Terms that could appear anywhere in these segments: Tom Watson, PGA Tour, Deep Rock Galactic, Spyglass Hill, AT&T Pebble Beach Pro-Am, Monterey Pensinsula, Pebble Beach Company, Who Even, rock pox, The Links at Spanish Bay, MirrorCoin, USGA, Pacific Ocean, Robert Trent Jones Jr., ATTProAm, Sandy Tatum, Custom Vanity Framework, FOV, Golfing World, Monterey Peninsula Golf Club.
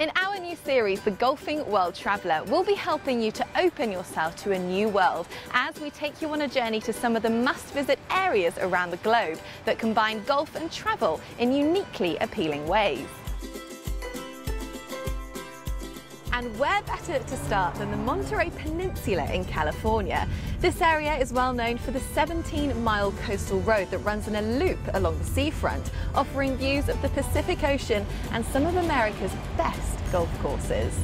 In our new series, The Golfing World Traveller, we'll be helping you to open yourself to a new world as we take you on a journey to some of the must-visit areas around the globe that combine golf and travel in uniquely appealing ways. And where better to start than the Monterey Peninsula in California? This area is well known for the 17-mile coastal road that runs in a loop along the seafront, offering views of the Pacific Ocean and some of America's best golf courses.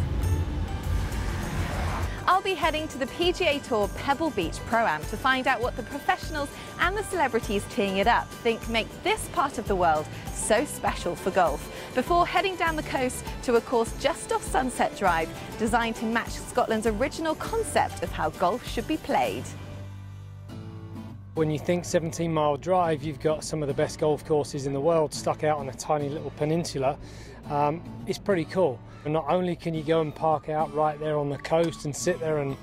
I'll be heading to the PGA Tour Pebble Beach Pro-Am to find out what the professionals and the celebrities teeing it up think make this part of the world so special for golf, before heading down the coast to a course just off Sunset Drive designed to match Scotland's original concept of how golf should be played. When you think 17-mile drive, you've got some of the best golf courses in the world stuck out on a tiny little peninsula. It's pretty cool. And not only can you go and park out right there on the coast and sit there and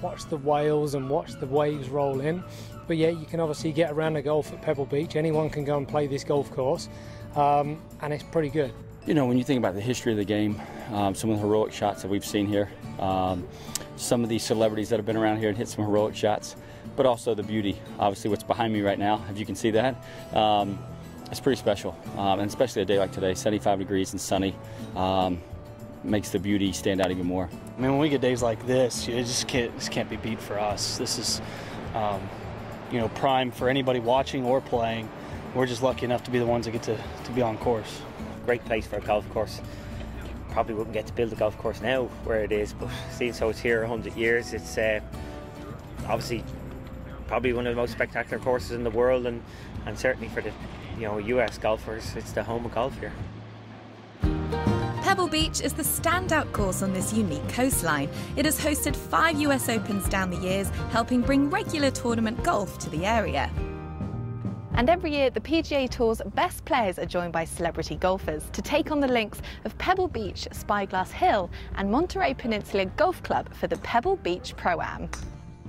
watch the whales and watch the waves roll in, but yeah, you can obviously get around the golf at Pebble Beach. Anyone can go and play this golf course, and it's pretty good. You know, when you think about the history of the game, some of the heroic shots that we've seen here, some of these celebrities that have been around here and hit some heroic shots, but also the beauty, obviously what's behind me right now, if you can see that. It's pretty special, and especially a day like today, 75 degrees and sunny, makes the beauty stand out even more. I mean, when we get days like this, it just can't be beat for us. This is, you know, prime for anybody watching or playing. We're just lucky enough to be the ones that get to be on course. Great place for a golf course. Probably wouldn't get to build a golf course now where it is, but seeing so it's here 100 years, it's obviously probably one of the most spectacular courses in the world, and certainly for the US golfers, it's the home of golf here. Pebble Beach is the standout course on this unique coastline. It has hosted 5 US Opens down the years, helping bring regular tournament golf to the area. And every year, the PGA Tour's best players are joined by celebrity golfers to take on the links of Pebble Beach, Spyglass Hill and Monterey Peninsula Golf Club for the Pebble Beach Pro-Am.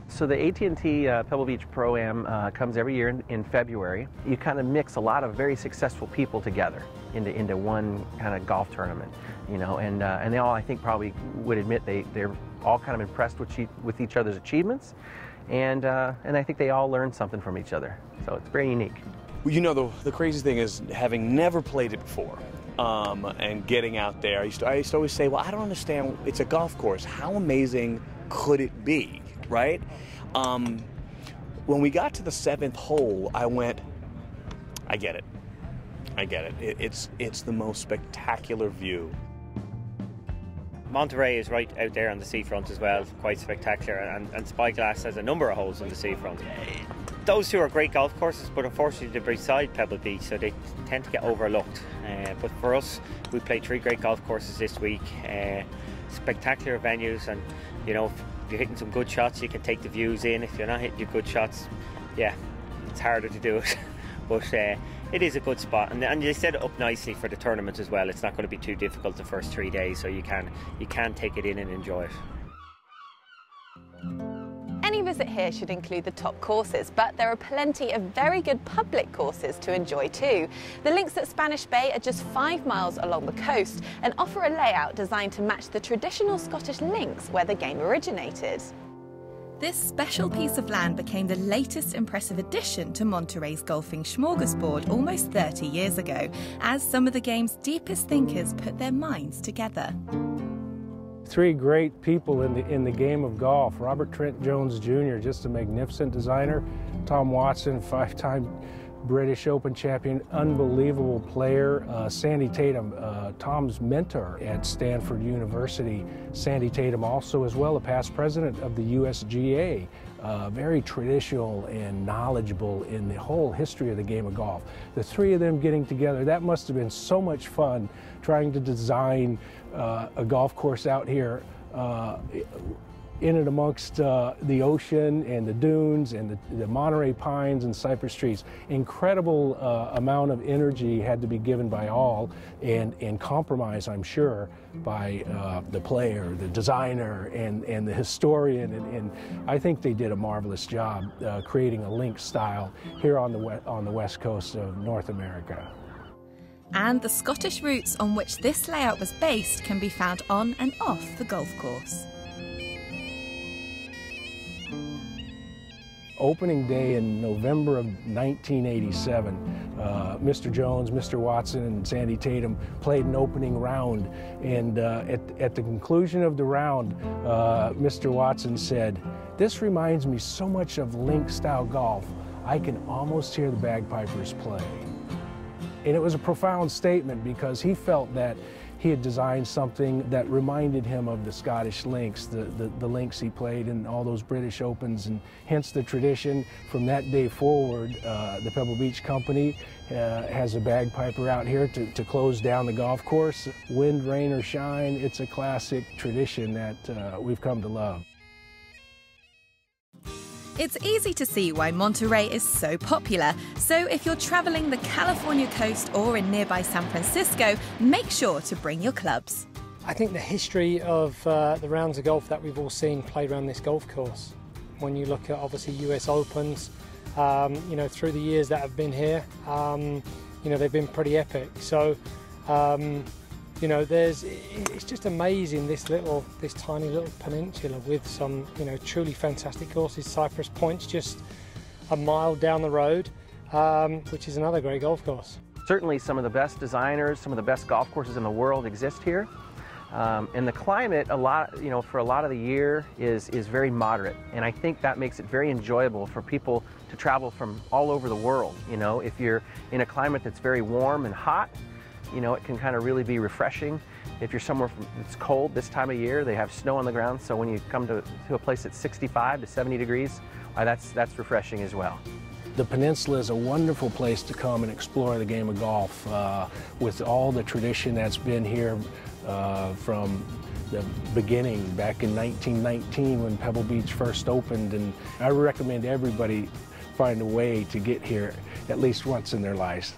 So the AT&T Pebble Beach Pro-Am comes every year in February. You kind of mix a lot of very successful people together into one kind of golf tournament, and they all, I think, probably would admit they're all kind of impressed with each other's achievements. And I think they all learn something from each other, so it's very unique. Well, the crazy thing is having never played it before, and getting out there. I used to always say, well, I don't understand, it's a golf course, how amazing could it be, right? When we got to the 7th hole, I went, I get it, I get it. It's the most spectacular view. Monterey is right out there on the seafront as well, quite spectacular, and Spyglass has a number of holes on the seafront. Those two are great golf courses, but unfortunately they're beside Pebble Beach, so they tend to get overlooked. But for us, we played 3 great golf courses this week, spectacular venues, and if you're hitting some good shots, you can take the views in. If you're not hitting your good shots, yeah, it's harder to do it. But it is a good spot, and they set it up nicely for the tournament as well. It's not going to be too difficult the first 3 days, so you can take it in and enjoy it. Any visit here should include the top courses, but there are plenty of very good public courses to enjoy too. The Links at Spanish Bay are just 5 miles along the coast and offer a layout designed to match the traditional Scottish links where the game originated. This special piece of land became the latest impressive addition to Monterey's golfing smorgasbord almost 30 years ago, as some of the game's deepest thinkers put their minds together. 3 great people in the game of golf. Robert Trent Jones Jr., just a magnificent designer. Tom Watson, 5-time British Open champion, unbelievable player. Sandy Tatum, Tom's mentor at Stanford University. Sandy Tatum also as well, a past president of the USGA, very traditional and knowledgeable in the whole history of the game of golf. The 3 of them getting together, that must have been so much fun trying to design a golf course out here in and amongst the ocean and the dunes and the Monterey Pines and Cypress trees. Incredible amount of energy had to be given by all, and compromise, I'm sure, by the player, the designer, and the historian. And I think they did a marvelous job creating a link style here on the West Coast of North America. and the Scottish routes on which this layout was based can be found on and off the golf course. Opening day in November of 1987, Mr. Jones, Mr. Watson, and Sandy Tatum played an opening round, and at the conclusion of the round, Mr. Watson said, "This reminds me so much of link-style golf, I can almost hear the bagpipers play." And it was a profound statement because he felt that he had designed something that reminded him of the Scottish links, the links he played in all those British Opens, and hence the tradition. From that day forward, the Pebble Beach Company has a bagpiper out here to close down the golf course. Wind, rain, or shine, it's a classic tradition that we've come to love. It's easy to see why Monterey is so popular, so if you're traveling the California coast or in nearby San Francisco, make sure to bring your clubs. I think the history of the rounds of golf that we've all seen played around this golf course. When you look at obviously US Opens, you know, through the years that have been here, you know, they've been pretty epic. So, you know, it's just amazing, this tiny little peninsula with some, you know, truly fantastic courses. Cypress Point's just a mile down the road, which is another great golf course. Certainly some of the best designers, some of the best golf courses in the world exist here. And the climate, you know, for a lot of the year is very moderate. And I think that makes it very enjoyable for people to travel from all over the world. You know, if you're in a climate that's very warm and hot, you know, it can kind of really be refreshing. If you're somewhere it's cold this time of year, they have snow on the ground, so when you come to a place that's 65 to 70 degrees, that's refreshing as well. The peninsula is a wonderful place to come and explore the game of golf with all the tradition that's been here from the beginning, back in 1919 when Pebble Beach first opened, and I recommend everybody find a way to get here at least once in their lives.